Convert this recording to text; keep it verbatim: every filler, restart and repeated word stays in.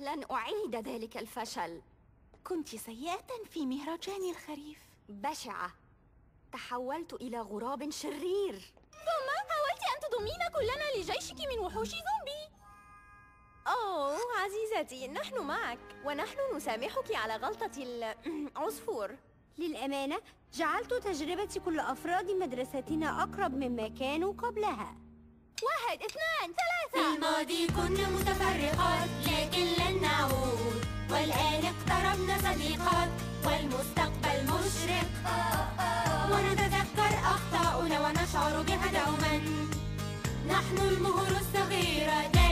لن أعيد ذلك الفشل. كنت سيئة في مهرجان الخريف. بشعة. تحولت إلى غراب شرير. ثم حاولت أن تضمين كلنا لجيشك من وحوش زومبي. أوه عزيزتي، نحن معك ونحن نسامحك على غلطة العصفور. للأمانة جعلت تجربة كل أفراد مدرستنا أقرب مما كانوا قبلها. واحد، اثنان، ثلاثة. في الماضي كنا متفرقات لكن لن نعود، والآن اقتربنا صديقات والمستقبل مشرق، ونتذكر أخطاؤنا ونشعر بها دوما. نحن المهور الصغيرة.